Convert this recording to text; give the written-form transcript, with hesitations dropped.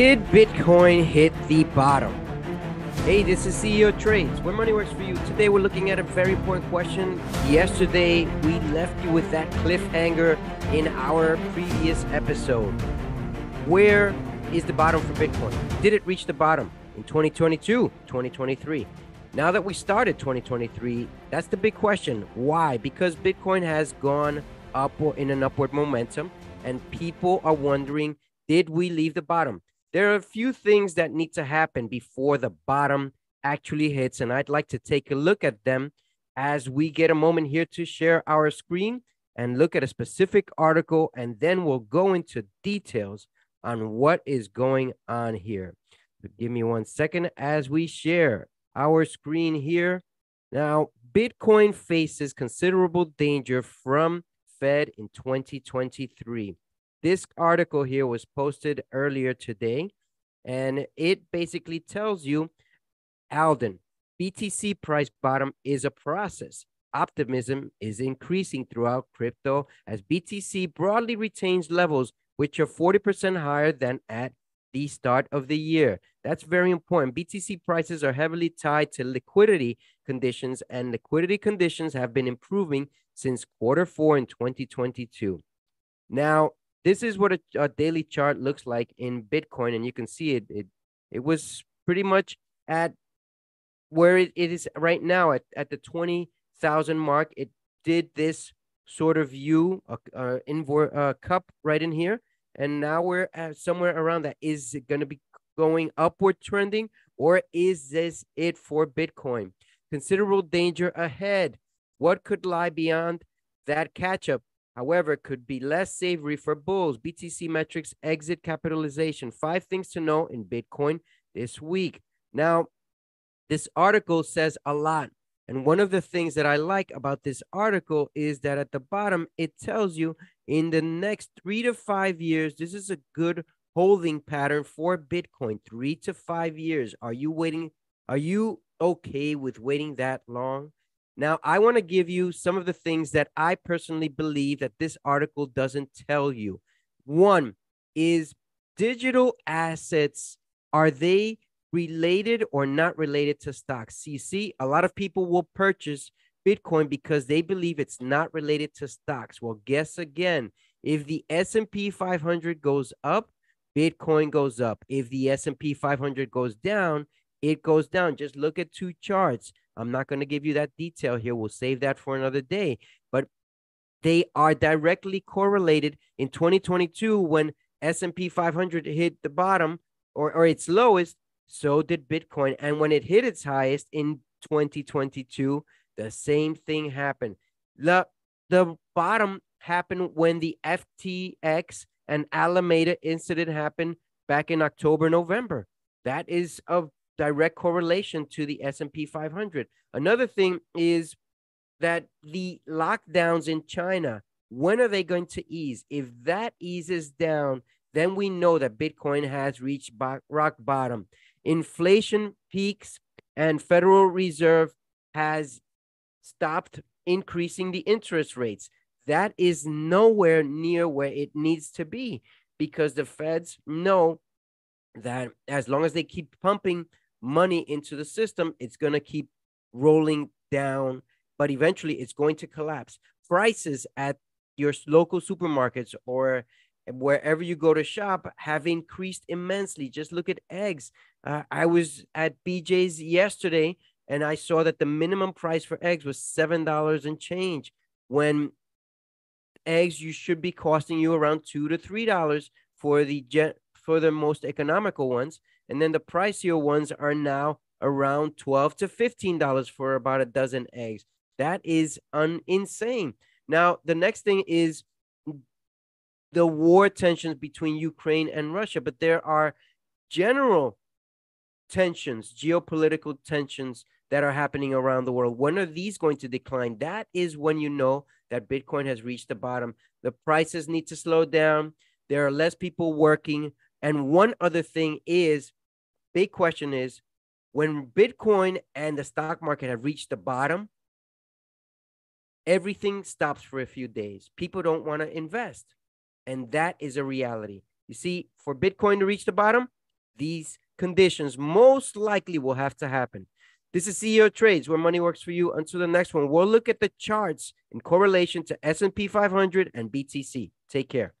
Did Bitcoin hit the bottom? Hey, this is CEO Trades, where money works for you. Today we're looking at a very important question. Yesterday we left you with that cliffhanger in our previous episode. Where is the bottom for Bitcoin? Did it reach the bottom in 2022, 2023? Now that we started 2023, that's the big question. Why? Because Bitcoin has gone up in an upward momentum, and people are wondering, did we leave the bottom? There are a few things that need to happen before the bottom actually hits, and I'd like to take a look at them as we get a moment here to share our screen and look at a specific article, and then we'll go into details on what is going on here. But give me 1 second as we share our screen here. Now, Bitcoin faces considerable danger from Fed in 2023. This article here was posted earlier today, and it basically tells you, Alden, BTC price bottom is a process. Optimism is increasing throughout crypto as BTC broadly retains levels which are 40% higher than at the start of the year. That's very important. BTC prices are heavily tied to liquidity conditions, and liquidity conditions have been improving since Q4 in 2022. Now, this is what a daily chart looks like in Bitcoin, and you can see it was pretty much at where it is right now at the 20,000 mark. It did this sort of U, cup right in here, and now we're at somewhere around that. Is it going to be going upward trending, or is this it for Bitcoin? Considerable danger ahead. What could lie beyond that catch-up? However, could be less savory for bulls. BTC metrics exit capitalization. 5 things to know in Bitcoin this week. Now, this article says a lot. And one of the things that I like about this article is that at the bottom, it tells you in the next 3 to 5 years, this is a good holding pattern for Bitcoin. 3 to 5 years. Are you waiting? Are you okay with waiting that long? Now, I want to give you some of the things that I personally believe that this article doesn't tell you. One is digital assets. Are they related or not related to stocks? You see, a lot of people will purchase Bitcoin because they believe it's not related to stocks. Well, guess again. If the S&P 500 goes up, Bitcoin goes up. If the S&P 500 goes down, it goes down. Just look at 2 charts. I'm not going to give you that detail here. We'll save that for another day. But they are directly correlated. In 2022, when S&P 500 hit the bottom or its lowest, so did Bitcoin. And when it hit its highest in 2022, the same thing happened. The bottom happened when the FTX and Alameda incident happened back in October, November. That is a direct correlation to the S&P 500. Another thing is that the lockdowns in China, when are they going to ease? If that eases down, then we know that Bitcoin has reached rock bottom. Inflation peaks and Federal Reserve has stopped increasing the interest rates. That is nowhere near where it needs to be because the Feds know that as long as they keep pumping money into the system, it's going to keep rolling down, but eventually it's going to collapse. Prices at your local supermarkets or wherever you go to shop have increased immensely. Just look at eggs. I was at BJ's yesterday, and I saw that the minimum price for eggs was $7 and change, when eggs you should be costing you around $2 to $3 for the most economical ones. And then the pricier ones are now around $12 to $15 for about a dozen eggs. That is insane. Now, the next thing is the war tensions between Ukraine and Russia, but there are general tensions, geopolitical tensions that are happening around the world. When are these going to decline? That is when you know that Bitcoin has reached the bottom. The prices need to slow down. There are less people working. And one other thing is, big question is, when Bitcoin and the stock market have reached the bottom, everything stops for a few days. People don't want to invest. And that is a reality. You see, for Bitcoin to reach the bottom, these conditions most likely will have to happen. This is CEO Trades, where money works for you. Until the next one, we'll look at the charts in correlation to S&P 500 and BTC. Take care.